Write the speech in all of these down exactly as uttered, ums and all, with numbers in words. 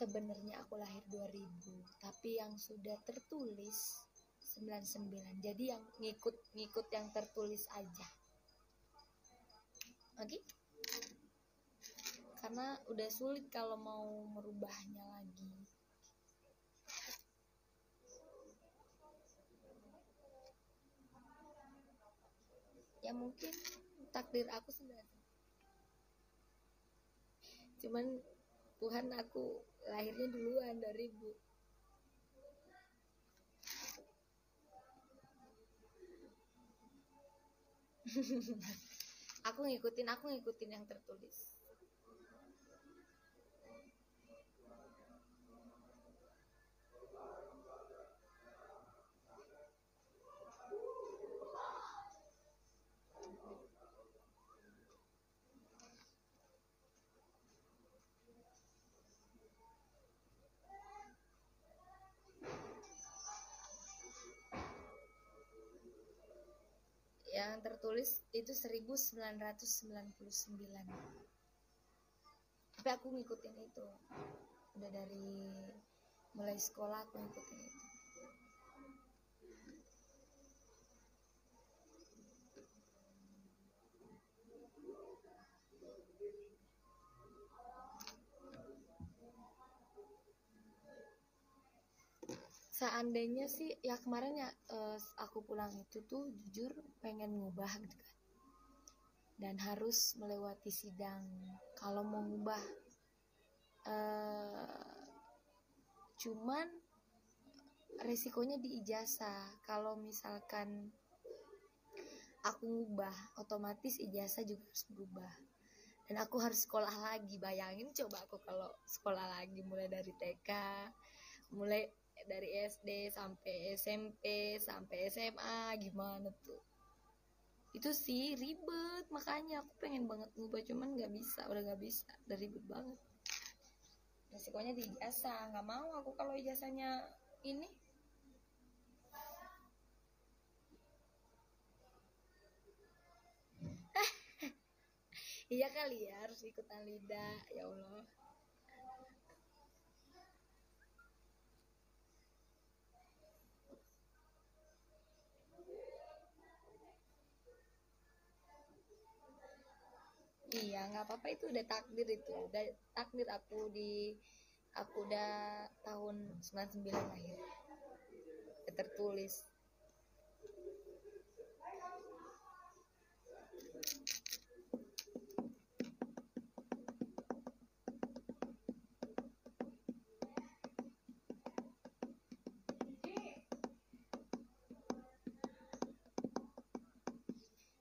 sebenarnya aku lahir dua ribu, tapi yang sudah tertulis sembilan puluh sembilan. Jadi yang ngikut-ngikut yang tertulis aja. Oke? Okay? Karena udah sulit kalau mau merubahnya lagi. Ya mungkin takdir aku sembilan puluh sembilan. Cuman Tuhan aku lahirnya duluan dari ibu. Aku ngikutin, aku ngikutin yang tertulis. Yang tertulis itu seribu sembilan ratus sembilan puluh sembilan. Tapi aku ngikutin itu. Udah dari mulai sekolah aku ngikutin itu. Seandainya sih ya kemarin ya eh, aku pulang itu tuh jujur pengen ngubah gitu kan, dan harus melewati sidang. Kalau mau ngubah eh, cuman resikonya di ijazah. Kalau misalkan aku ngubah otomatis ijazah juga harus berubah, dan aku harus sekolah lagi. Bayangin coba aku kalau sekolah lagi mulai dari T K, mulai dari S D sampai S M P sampai S M A, gimana tuh? Itu sih ribet, makanya aku pengen banget ngubah cuman nggak bisa, udah nggak bisa, udah ribet banget. Resikonya di ijazah, nggak mau aku kalau ijazahnya ini. Iya kali ya, harus ikutan LIDA, ya Allah. Iya, nggak apa-apa, itu udah takdir, itu udah takdir aku di aku udah tahun sembilan puluh sembilan lahir. Ya, tertulis.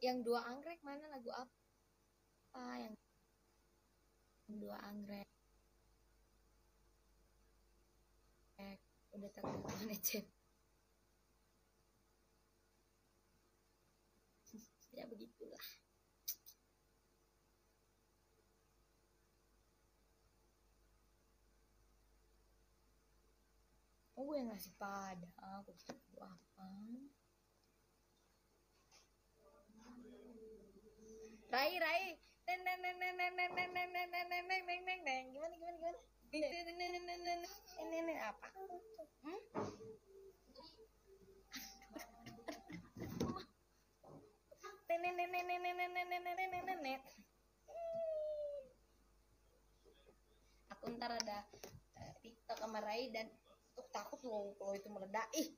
Yang dua anggrek mana, lagu apa? Ah, yang dua anggrek udah terlalu necep. Ya begitulah. Oh, gue yang ngasih pada aku gitu apa? Rai, Rai. Neng neng neng neng neng neng neng neng neng neng neng neng neng neng, gimana gimana gimana? Neng neng neng neng neng neng neng apa? Hmm? Neng neng neng neng neng neng neng neng neng neng neng neng. Aku ntar ada TikTok sama Rai dan tuh takut loh kalau itu meledak. Ih.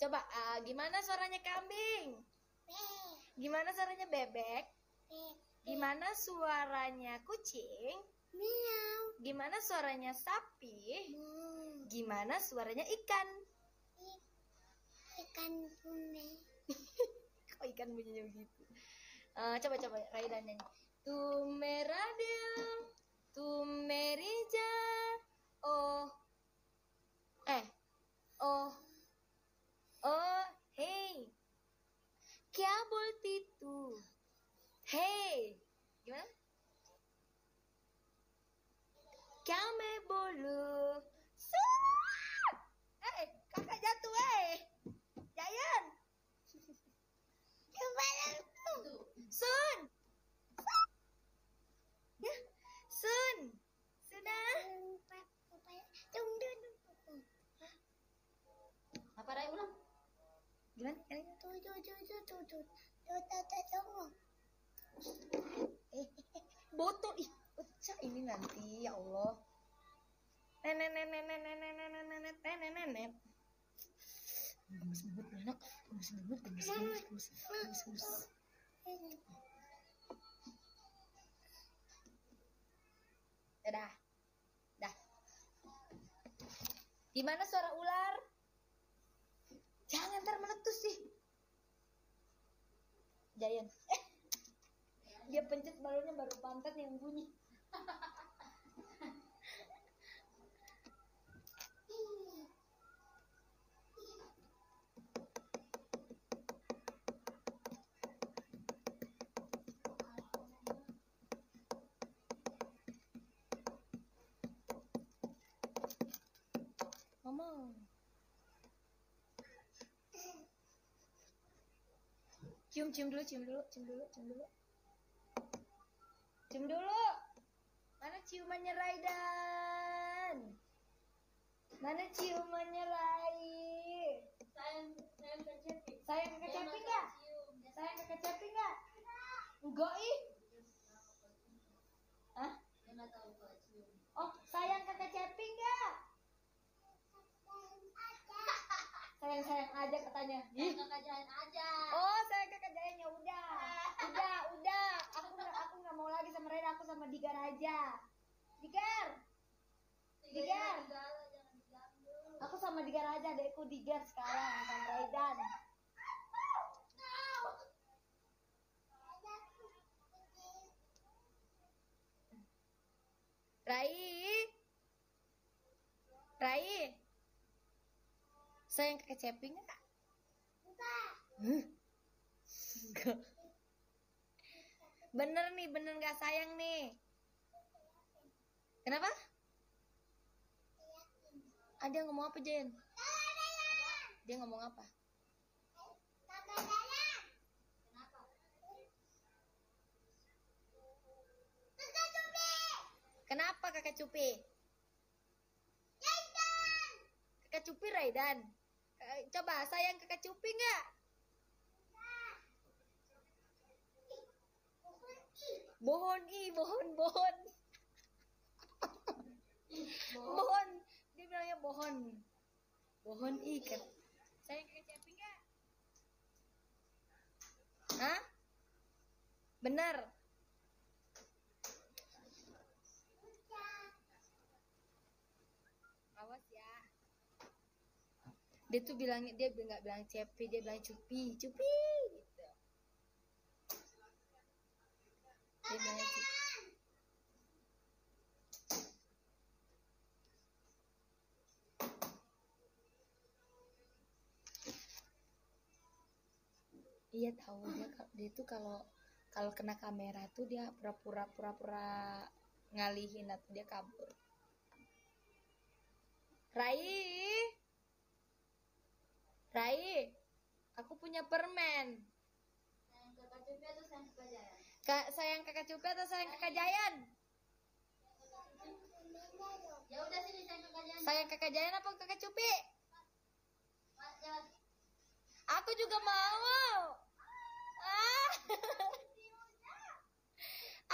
Coba uh, gimana suaranya kambing? Gimana suaranya bebek? Gimana suaranya kucing? Gimana suaranya sapi? Gimana suaranya ikan? Ikan bunyi. Kok ikan bunyinya begitu? Uh, coba coba Rai dan nyanyi. Tumeradil, tumerija, oh, eh, oh. Oh, hey, kya bolti tu? Hey, gimana? Kya main bolu? Suuuuuuuuuuuuuuuuuuuuuuuuuuuuuuuuuuuuuuuuuuuuuuuuuuuuuuuuuh! Eh, kakak jatuh, eh! Jayan! Coba lalu! Sun! Gimana caranya? Tuh, tuh, tuh, tuh, tuh, tuh, tuh, tuh, tuh, eh, botol ih, pecah ini nanti, ya Allah. Nenek, nenek, nenek, nenek, nenek, nenek, nenek. Gemes banget, anak. Gemes banget, gemes, gemes, gemes, gemes, gemes. Dah, dah. Gimana suara ular? Jangan ntar meletus sih. Giant. Eh. Dia pencet balonnya baru pantat yang bunyi. Mama. Cium, cium dulu, cium dulu, cium dulu, cium dulu. Cium dulu. Mana ciumannya Raidan? Mana ciumannya Rai? Sayang, sayang kecapi. Sayang kecapi enggak? Sayang kecapi enggak? Enggak ih. Hah? Oh, sayang kecapi enggak? Sayang-sayang aja katanya. Sayang kekerjaan aja. Oh, sayang kekerjaannya udah. Udah, udah. Aku aku enggak mau lagi sama Reda, aku sama Digar aja. Digar. Digar. Aku sama Digar aja, adekku Digar sekarang sama Redan. Rai. Rai. Sayang kecepingnya kak? Enggak. Huh? Enggak. Bener nih, bener nggak sayang nih. Kenapa? Ada ah, ngomong apa Jen? Dia ngomong apa? Kenapa kakak Cupi? Kakak Cupi Raidan. Coba sayang kakak Cupi nggak? Bohon i, bohon, bohon. Bohon, dia bilangnya bohon. Bohon i kan. Sayang kakak Cupi nggak? Hah? Benar. Awas ya. Dia tuh bilangnya, dia nggak bilang cepi, dia bilang cupi, cupi gitu. Dia bilangnya cupi. Iya tahu dia, dia tuh kalau kalau kena kamera tuh dia pura-pura pura-pura ngalihin atau dia kabur. Rai. Rai, aku punya permen. Sayang kakak Cupi atau sayang kakak Jayan? Ka sayang kakak Cupi atau sayang kakak Jayan? Ya udah sini sayang kakak Jayan. Sayang kakak Jayan apa kakak Cupi? Aku juga mau. Ah.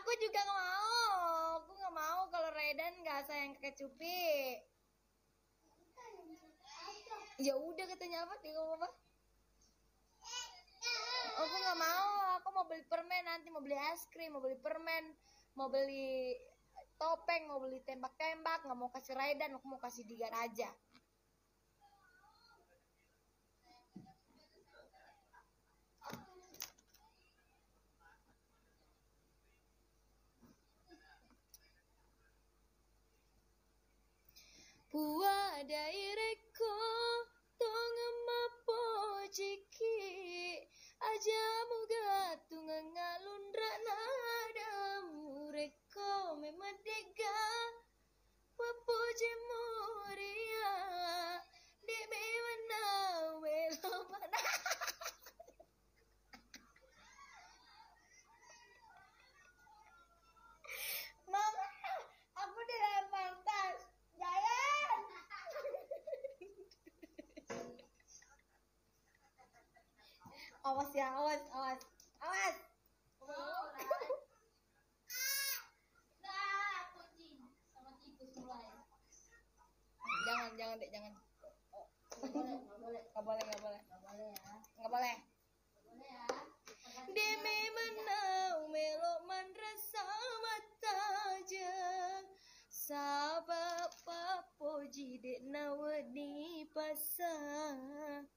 Aku juga mau. Aku nggak mau kalau Raidan nggak sayang kakak Cupi. Ya udah katanya apa? Dia ngomong apa? Aku nggak mau, aku mau beli permen nanti, mau beli es krim, mau beli permen, mau beli topeng, mau beli tembak-tembak, nggak mau kasih Raidan, aku mau kasih Digar aja. Pua daireku tonga mapojiki aja muga tunga ngalundra nada mureko memadega papoje moria de mewana welomana. Mama, aku dilempar tas. Jayan. Awas ya, awas, awas, awas. Oh, nah, kucing sama tikus mulai. Jangan, jangan dek, jangan. Nggak boleh, nggak boleh, nggak boleh, nggak boleh, nggak boleh ya, nggak boleh, nggak boleh ya. Demi menau melok mandrasa mata je, sabab papo jidek nawa di pasar.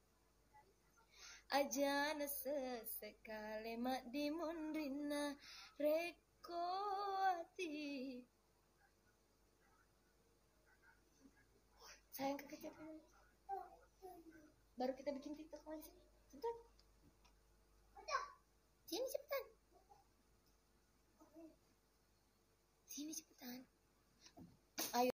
Ajana sesekali mak dimundrina reko hati. Sayang kekecapan. Baru kita bikin TikTok lagi sini. Cepetan. Udah. Sini cepetan. Sini cepetan.